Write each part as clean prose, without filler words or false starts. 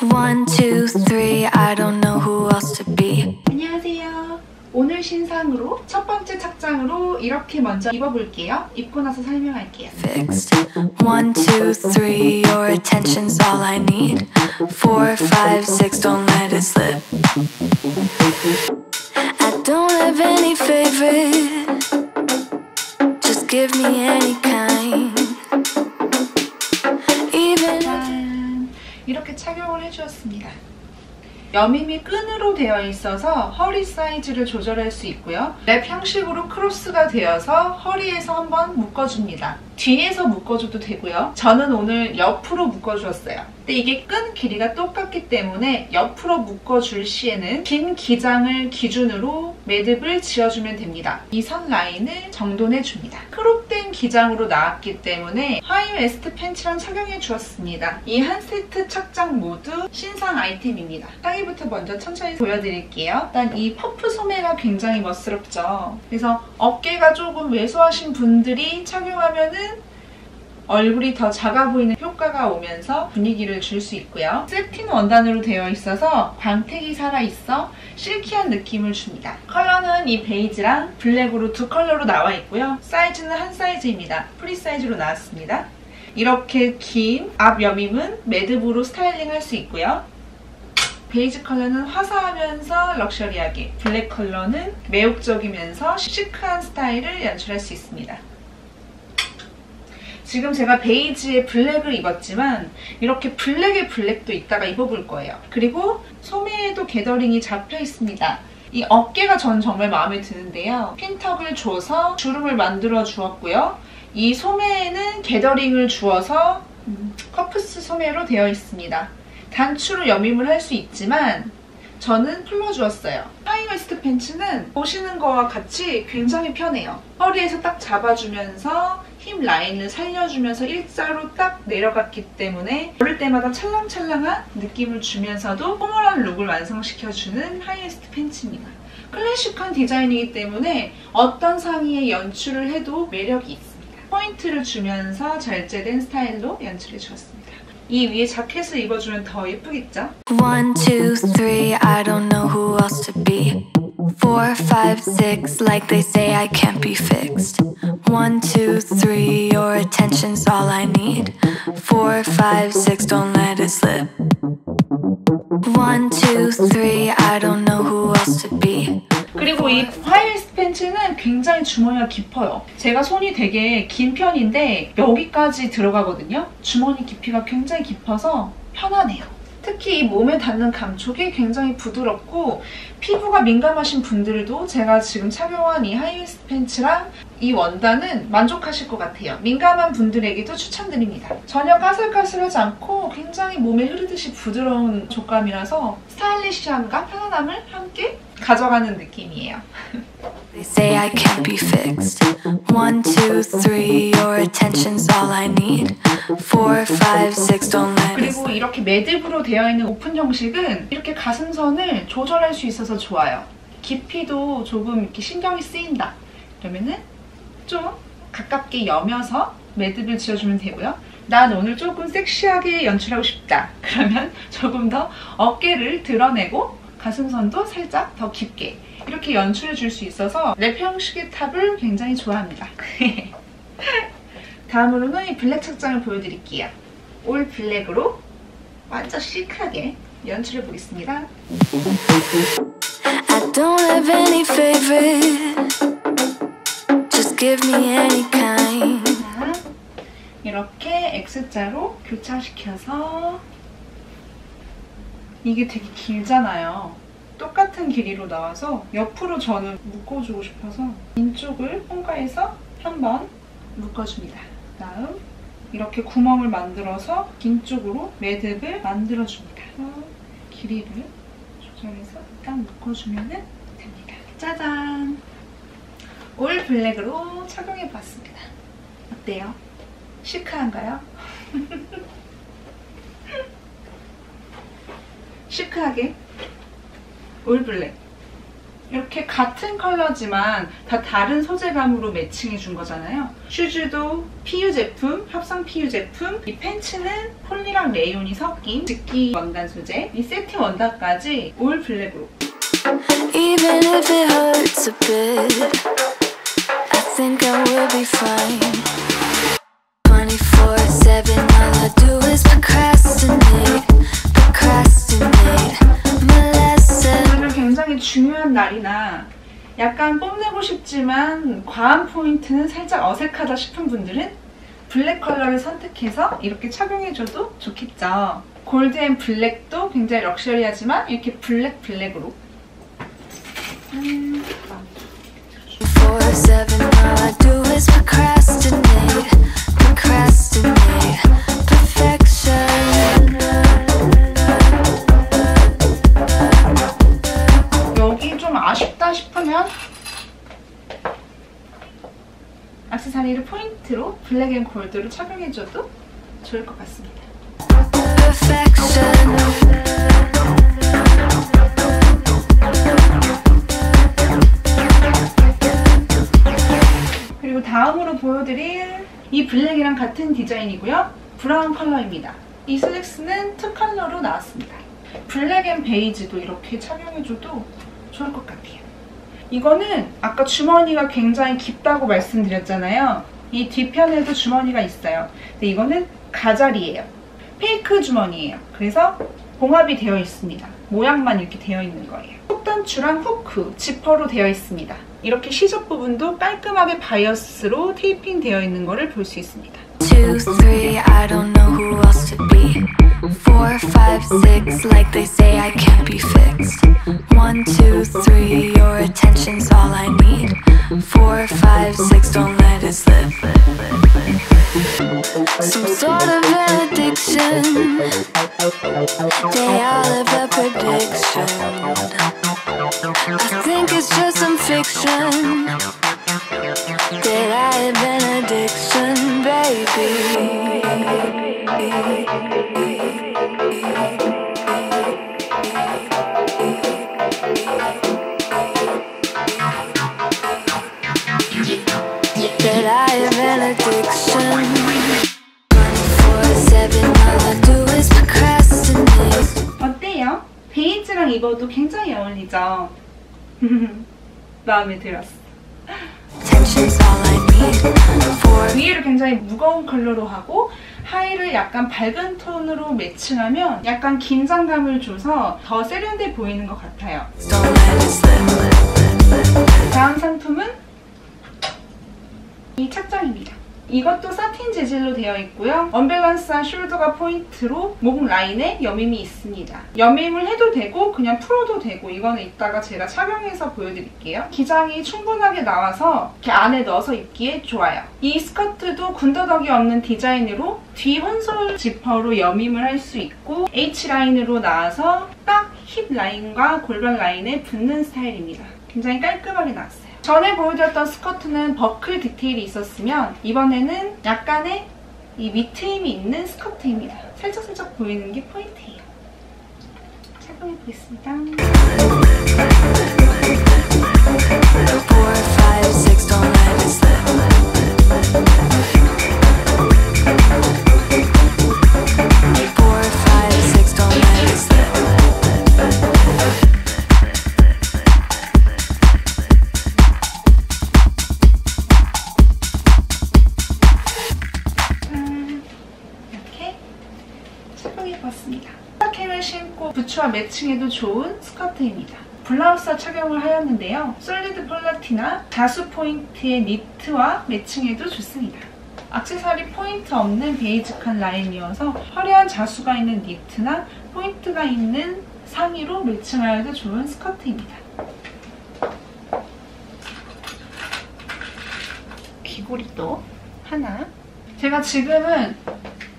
I don't know who else to be. 안녕하세요. 오늘 신상으로 첫 번째 착장으로 이렇게 먼저 입어볼게요. 입고 나서 설명할게요. Fixed. 1, 2, 3. Your attention's all I need. 4, 5, 6. Don't let it slip. I don't have any favorite. Just give me any kind. Even. 이렇게 착용을 해주었습니다. 여밈이 끈으로 되어 있어서 허리 사이즈를 조절할 수 있고요. 랩 형식으로 크로스가 되어서 허리에서 한번 묶어줍니다. 뒤에서 묶어줘도 되고요. 저는 오늘 옆으로 묶어주었어요. 근데 이게 끈 길이가 똑같기 때문에 옆으로 묶어줄 시에는 긴 기장을 기준으로 매듭을 지어주면 됩니다. 이 선 라인을 정돈해줍니다. 크롭된 기장으로 나왔기 때문에 하이웨스트 팬츠랑 착용해주었습니다. 이 한 세트 착장 모두 신상 아이템입니다. 상의부터 먼저 천천히 보여드릴게요. 일단 이 퍼프 소매가 굉장히 멋스럽죠. 그래서 어깨가 조금 왜소하신 분들이 착용하면은 얼굴이 더 작아 보이는 효과가 오면서 분위기를 줄 수 있고요. 세틴 원단으로 되어 있어서 광택이 살아있어 실키한 느낌을 줍니다. 컬러는 이 베이지랑 블랙으로 두 컬러로 나와 있고요. 사이즈는 한 사이즈입니다. 프리 사이즈로 나왔습니다. 이렇게 긴 앞 여밈은 매듭으로 스타일링 할 수 있고요. 베이지 컬러는 화사하면서 럭셔리하게, 블랙 컬러는 매혹적이면서 시크한 스타일을 연출할 수 있습니다. 지금 제가 베이지에 블랙을 입었지만 이렇게 블랙에 블랙도 이따가 입어볼 거예요. 그리고 소매에도 게더링이 잡혀 있습니다. 이 어깨가 전 정말 마음에 드는데요. 핀턱을 줘서 주름을 만들어 주었고요. 이 소매에는 게더링을 주어서 커프스 소매로 되어 있습니다. 단추로 여밈을 할 수 있지만 저는 풀어주었어요. 하이웨스트 팬츠는 보시는 거와 같이 굉장히 편해요. 허리에서 딱 잡아주면서 힘 라인을 살려주면서 일자로 딱 내려갔기 때문에 걸을 때마다 찰랑찰랑한 느낌을 주면서도 포멀한 룩을 완성시켜주는 하이웨스트 팬츠입니다. 클래식한 디자인이기 때문에 어떤 상의에 연출을 해도 매력이 있습니다. 포인트를 주면서 절제된 스타일로 연출해 주었습니다. 이 위에 자켓을 입어주면 더 예쁘겠죠? 1, 2, 3. I don't know who else to be. 4, 5, 6. Like they say I can't be fixed. 1, 2, 3. Your attention's all I need. 4, 5, 6. Don't let it slip. 1, 2, 3. I don't know who else to be. 그리고 이 하이웨스트 팬츠는 굉장히 주머니가 깊어요. 제가 손이 되게 긴 편인데 여기까지 들어가거든요. 주머니 깊이가 굉장히 깊어서 편하네요. 특히 이 몸에 닿는 감촉이 굉장히 부드럽고 피부가 민감하신 분들도 제가 지금 착용한 이 하이웨스트 팬츠랑 이 원단은 만족하실 것 같아요. 민감한 분들에게도 추천드립니다. 전혀 까슬까슬하지 않고 굉장히 몸에 흐르듯이 부드러운 촉감이라서 스타일리시함과 편안함을 함께 가져가는 느낌이에요. They say I can't be fixed. 1, 2, 3. Your attention's all I need. 4, 5, 6. Don't let. 그리고 이렇게 매듭으로 되어 있는 오픈 형식은 이렇게 가슴선을 조절할 수 있어서 좋아요. 깊이도 조금 이렇게 신경이 쓰인다. 그러면은 좀 가깝게 여면서 매듭을 지어주면 되고요. 난 오늘 조금 섹시하게 연출하고 싶다. 그러면 조금 더 어깨를 드러내고 가슴선도 살짝 더 깊게 이렇게 연출해 줄 수 있어서 랩 형식의 탑을 굉장히 좋아합니다. 다음으로는 이 블랙 착장을 보여드릴게요. 올 블랙으로 완전 시크하게 연출해 보겠습니다. I don't have any favorite. Just give me any kind. 이렇게 X자로 교차시켜서 이게 되게 길잖아요. 똑같은 길이로 나와서 옆으로 저는 묶어주고 싶어서 인쪽을 통과해서 한번 묶어줍니다. 다음 이렇게 구멍을 만들어서 긴 쪽으로 매듭을 만들어줍니다. 길이를 조절해서 딱 묶어주면 됩니다. 짜잔! 올 블랙으로 착용해봤습니다. 어때요? 시크한가요? 시크하게 올 블랙 이렇게 같은 컬러지만 다 다른 소재감으로 매칭해 준 거잖아요. 슈즈도 PU 제품, 협상 PU 제품, 이 팬츠는 폴리랑 레이온이 섞인 직기 원단 소재, 이 세티 원단까지 올 블랙으로. Even if it hurts a bit, I think I will be fine. 24/7, all I do is procrastinate, procrastinate. 오늘 굉장히 중요한 날이나 약간 뽐내고 싶지만 과한 포인트는 살짝 어색하다 싶은 분들은 블랙 컬러를 선택해서 이렇게 착용해줘도 좋겠죠. 골드 앤 블랙도 굉장히 럭셔리하지만 이렇게 블랙 블랙으로. 여기 좀 아쉽다 싶으면 액세서리를 포인트로 블랙 앤 골드를 착용해줘도 좋을 것 같습니다. 다음으로 보여드릴 이 블랙이랑 같은 디자인이고요. 브라운 컬러입니다. 이 슬랙스는 투 컬러로 나왔습니다. 블랙 앤 베이지도 이렇게 착용해줘도 좋을 것 같아요. 이거는 아까 주머니가 굉장히 깊다고 말씀드렸잖아요. 이 뒤편에도 주머니가 있어요. 근데 이거는 가자리예요. 페이크 주머니예요. 그래서 봉합이 되어 있습니다. 모양만 이렇게 되어 있는 거예요. 훅단추랑 후크, 지퍼로 되어 있습니다. 이렇게 시접 부분도 깔끔하게 바이어스로 테이핑 되어 있는 거를 볼 수 있습니다. 2, 3, I don't know who else to be. 4, 5, 6, like they say I can't be fixed. 1, 2, 3, your attention's all I need. 4, 5, 6, don't let it slip. Some sort of addiction. They all have a prediction. I think it's just some fiction that I had been addiction, baby. That I had been addiction. 24/7, all I do is procrastinate. 어때요? 베이지랑 입어도 굉장히 어울리죠? 마음에 들었어. 위에를 굉장히 무거운 컬러로 하고 하의를 약간 밝은 톤으로 매칭하면 약간 긴장감을 줘서 더 세련돼 보이는 것 같아요. 다음 상품은 이 착장입니다. 이것도 사틴 재질로 되어 있고요. 언밸런스한 숄더가 포인트로 목 라인에 여밈이 있습니다. 여밈을 해도 되고 그냥 풀어도 되고 이거는 이따가 제가 착용해서 보여드릴게요. 기장이 충분하게 나와서 이렇게 안에 넣어서 입기에 좋아요. 이 스커트도 군더더기 없는 디자인으로 뒤 혼솔 지퍼로 여밈을 할 수 있고 H라인으로 나와서 딱 힙 라인과 골반 라인에 붙는 스타일입니다. 굉장히 깔끔하게 나왔어요. 전에 보여드렸던 스커트는 버클 디테일이 있었으면 이번에는 약간의 이 밑트임이 있는 스커트입니다. 살짝살짝 보이는 게 포인트예요. 착용해 보겠습니다. 착용해봤습니다. 스타킹을 신고 부츠와 매칭해도 좋은 스커트입니다. 블라우스와 착용을 하였는데요. 솔리드 폴라티나 다수 포인트의 니트와 매칭해도 좋습니다. 액세서리 포인트 없는 베이직한 라인이어서 화려한 자수가 있는 니트나 포인트가 있는 상의로 매칭하여도 좋은 스커트입니다. 귀걸이도 하나. 제가 지금은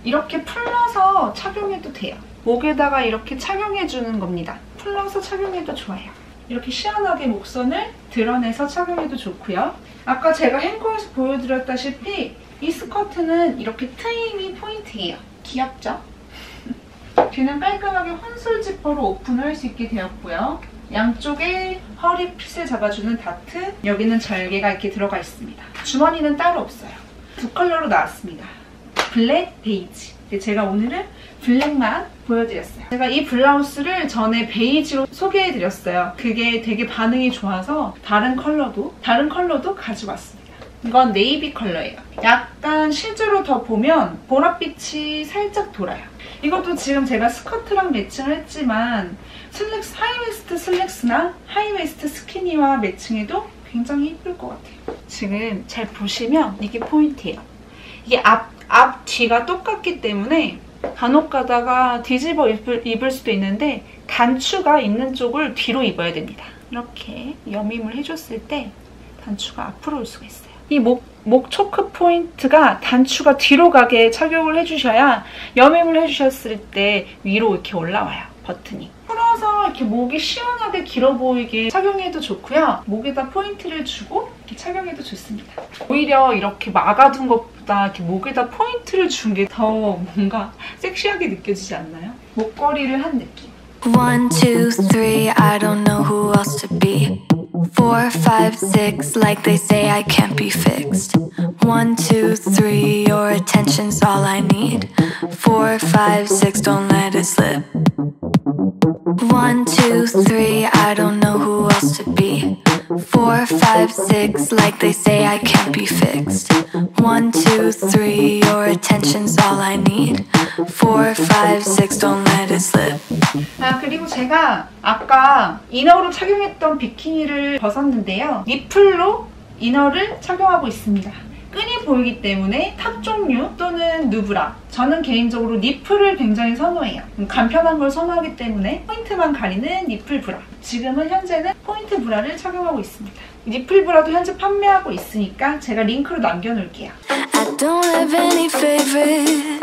이렇게 풀러서 착용해도 돼요. 목에다가 이렇게 착용해주는 겁니다. 풀러서 착용해도 좋아요. 이렇게 시원하게 목선을 드러내서 착용해도 좋고요. 아까 제가 행거에서 보여드렸다시피 이 스커트는 이렇게 트임이 포인트예요. 귀엽죠? 뒤는 깔끔하게 혼술 지퍼로 오픈을 할 수 있게 되었고요. 양쪽에 허리 핏을 잡아주는 다트, 여기는 절개가 이렇게 들어가 있습니다. 주머니는 따로 없어요. 두 컬러로 나왔습니다. 블랙, 베이지. 제가 오늘은 블랙만 보여드렸어요. 제가 이 블라우스를 전에 베이지로 소개해드렸어요. 그게 되게 반응이 좋아서 다른 컬러도 가지고 왔습니다. 이건 네이비 컬러예요. 약간 실제로 더 보면 보랏빛이 살짝 돌아요. 이것도 지금 제가 스커트랑 매칭을 했지만 슬랙스, 하이웨스트 슬랙스나 하이웨스트 스키니와 매칭해도 굉장히 예쁠 것 같아요. 지금 잘 보시면 이게 포인트예요. 이게 앞, 뒤가 똑같기 때문에 간혹 가다가 뒤집어 입을 수도 있는데 단추가 있는 쪽을 뒤로 입어야 됩니다. 이렇게 여밈을 해줬을 때 단추가 앞으로 올 수가 있어요. 이 목 초크 포인트가 단추가 뒤로 가게 착용을 해주셔야 여밈을 해주셨을 때 위로 이렇게 올라와요, 버튼이. 풀어서 이렇게 목이 시원하게 길어 보이게 착용해도 좋고요. 목에다 포인트를 주고 이렇게 착용해도 좋습니다. 오히려 이렇게 막아둔 것보다 이렇게 목에다 포인트를 준 게 더 뭔가 섹시하게 느껴지지 않나요? 목걸이를 한 느낌. 1, 2, 3, I don't know who else to be. 4, 5, 6, like they say I can't be fixed. 1, 2, 3, your attention's all I need. 4, 5, 6, don't let it slip. 1, 2, 3, I don't know who else to be. 4, 5, 6, like they say I can't be fixed. 1, 2, 3, your attention's all I need. 4, 5, 6, don't let it slip. 아, 그리고 제가 아까 이너로 착용했던 비키니를 벗었는데요. 니플로 이너를 착용하고 있습니다. 끈이 보이기 때문에 탑 종류 또는 누브라, 저는 개인적으로 니플을 굉장히 선호해요. 간편한 걸 선호하기 때문에 포인트만 가리는 니플 브라, 지금은 현재는 포인트 브라를 착용하고 있습니다. 니플 브라도 현재 판매하고 있으니까 제가 링크로 남겨놓을게요. I don't have any favorite.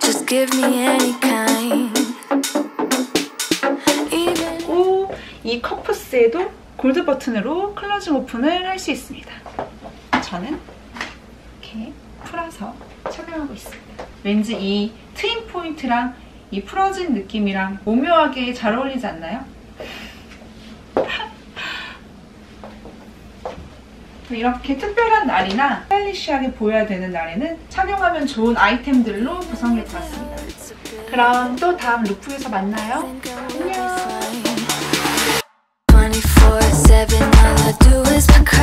Just give me any kind. 이 컵푸스에도 골드 버튼으로 클로징 오픈을 할 수 있습니다. 저는 이렇게 풀어서 착용하고 있습니다. 왠지 이 트임 포인트랑 이 풀어진 느낌이랑 오묘하게 잘 어울리지 않나요? 이렇게 특별한 날이나 스타일리시하게 보여야 되는 날에는 착용하면 좋은 아이템들로 구성해봤습니다. 그럼 또 다음 룩북에서 만나요. 안녕. 24/7, all I do is